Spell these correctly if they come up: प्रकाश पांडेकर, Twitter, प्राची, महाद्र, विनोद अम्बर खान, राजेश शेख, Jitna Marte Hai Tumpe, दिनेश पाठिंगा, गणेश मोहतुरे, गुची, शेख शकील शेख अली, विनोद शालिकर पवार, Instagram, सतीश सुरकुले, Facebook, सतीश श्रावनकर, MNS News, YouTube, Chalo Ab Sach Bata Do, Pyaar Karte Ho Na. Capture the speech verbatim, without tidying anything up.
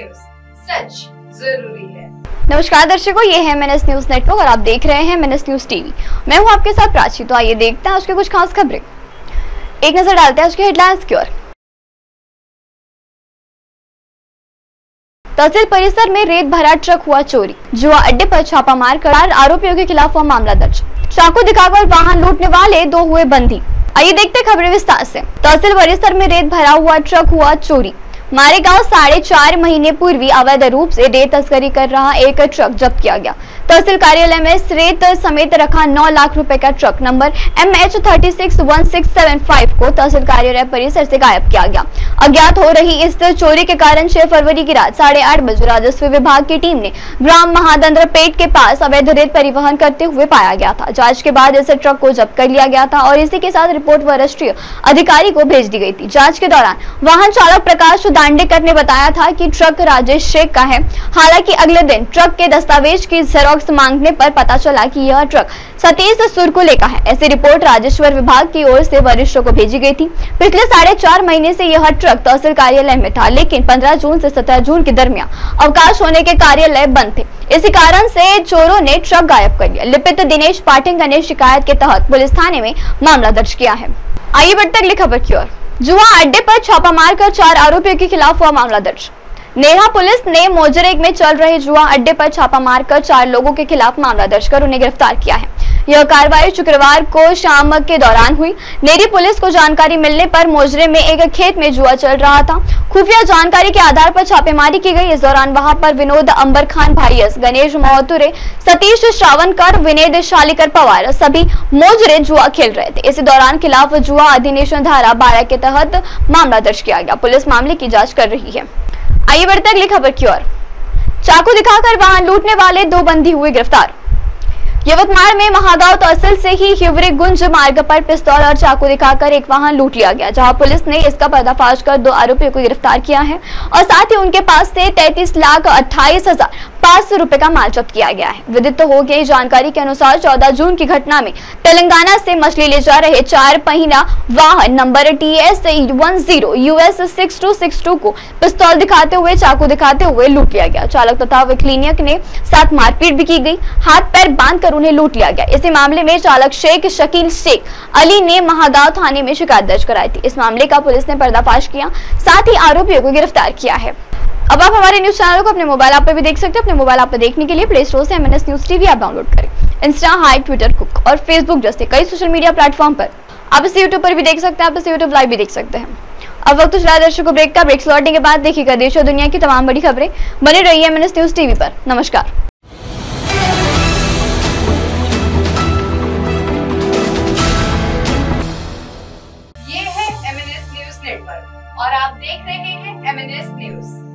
News, सच जरूरी है। नमस्कार दर्शकों, ये है एमएनएस न्यूज नेटवर्क और आप देख रहे हैं एमएनएस न्यूज टीवी। मैं हूँ आपके साथ प्राची। तो आइए देखते हैं आज की कुछ खास खबरें। एक नजर डालते हैं आज की हेडलाइंस की ओर। तहसील परिसर में रेत भरा ट्रक हुआ चोरी, जुआ अड्डे पर छापामार कर आरोपियों के खिलाफ हुआ मामला दर्ज, चाकू दिखाकर वाहन लूटने वाले दो हुए बंदी। आइए देखते खबरें विस्तार से। तहसील परिसर में रेत भरा हुआ ट्रक हुआ चोरी, मारेगांव साढ़े चार महीने पूर्वी अवैध रूप से रेत तस्करी कर रहा एक ट्रक जब्त किया गया। तहसील कार्यालय में रेत समेत रखा नौ लाख रुपए का truck number M H thirty six one six seven five को तहसील कार्यालय परिसर से गायब किया गया। अज्ञात हो रही इस चोरी के कारण छह फरवरी की रात साढ़े आठ बजे राजस्व विभाग की टीम ने ग्राम महाद्र पेट के पास अवैध रेत परिवहन करते हुए पाया गया था। जाँच के बाद इस ट्रक को जब्त कर लिया गया था और इसी के साथ रिपोर्ट व राष्ट्रीय अधिकारी को भेज दी गयी थी। जाँच के दौरान वाहन चालक प्रकाश पांडेकर ने बताया था कि ट्रक राजेश शेख का है। हालांकि अगले दिन ट्रक के दस्तावेज की जेरोक्स मांगने पर पता चला कि यह ट्रक सतीश सुरकुले का है। ऐसी रिपोर्ट राजेश्वर विभाग की ओर से वरिष्ठों को भेजी गई थी। पिछले साढ़े चार महीने से यह ट्रक तहसील कार्यालय में था, लेकिन पंद्रह जून से सत्रह जून के दरमियान अवकाश होने के कार्यालय बंद थे। इसी कारण से चोरों ने ट्रक गायब कर लिया। लिपिक दिनेश पाठिंगा ने शिकायत के तहत पुलिस थाने में मामला दर्ज किया है। आइए बढ़ते अगली खबर की ओर। जुआ अड्डे पर छापामार कर चार आरोपियों के खिलाफ हुआ मामला दर्ज। नेहा पुलिस ने मोजरेग में चल रहे जुआ अड्डे पर छापामार कर चार लोगों के खिलाफ मामला दर्ज कर उन्हें गिरफ्तार किया है। यह कार्रवाई शुक्रवार को शाम के दौरान हुई। नेरी पुलिस को जानकारी मिलने पर मोजरे में एक खेत में जुआ चल रहा था। खुफिया जानकारी के आधार पर छापेमारी की गई। इस दौरान वहां पर विनोद अम्बर खान भाईस, गणेश मोहतुरे, सतीश श्रावनकर, विनोद शालिकर पवार सभी मोजरे जुआ खेल रहे थे। इसी दौरान खिलाफ जुआ अधिनियम धारा बारह के तहत मामला दर्ज किया गया। पुलिस मामले की जाँच कर रही है। आइए बढ़ते अगली खबर की ओर। चाकू दिखाकर वाहन लूटने वाले दो बंदी हुए गिरफ्तार। यवतमाल में महागांव तहसील से ही तेवरी गुंज मार्ग पर पिस्तौल और चाकू दिखाकर एक वाहन लूट लिया गया, जहां पुलिस ने इसका पर्दाफाश कर दो आरोपियों को गिरफ्तार किया है और साथ ही उनके पास से तैतीस लाख अट्ठाईस हजार पाँच सौ रुपए का माल जब्त किया गया है। विदित हो गई जानकारी के अनुसार चौदह जून की घटना में तेलंगाना से मछली ले जा रहे चार पहिया वाहन number T S one zero US six two six two को पिस्तौल दिखाते हुए चाकू दिखाते हुए लूट लिया गया। चालक तथा क्लीनिक ने साथ मारपीट भी की गई, हाथ पैर बांध उन्हें लूट लिया गया। इसी मामले में चालक शेख शकील शेख अली ने महागांव थाने में शिकायत दर्ज कराई थी। इस मामले का पुलिस ने पर्दाफाश किया, साथ ही आरोपियों को गिरफ्तार किया है। अब आप हमारे न्यूज चैनल को अपने मोबाइल ऐप पर भी देख सकते हैं। अपने मोबाइल ऐप पर देखने के लिए प्ले स्टोर से MNS news TV app download करें। इंस्टा, हाई, ट्विटर, कुक और फेसबुक जैसे कई सोशल मीडिया प्लेटफॉर्म पर आप इसे यूट्यूब पर भी देख सकते हैं। आप इसे यूट्यूब लाइव भी देख सकते हैं। अब वक्त चला दर्शकों ब्रेक का। ब्रेक लौटने के बाद देखिएगा देश और दुनिया की तमाम बड़ी खबरें। बने रही है एमएनएस न्यूज टीवी पर। नमस्कार। और आप देख रहे हैं एमएनएस न्यूज।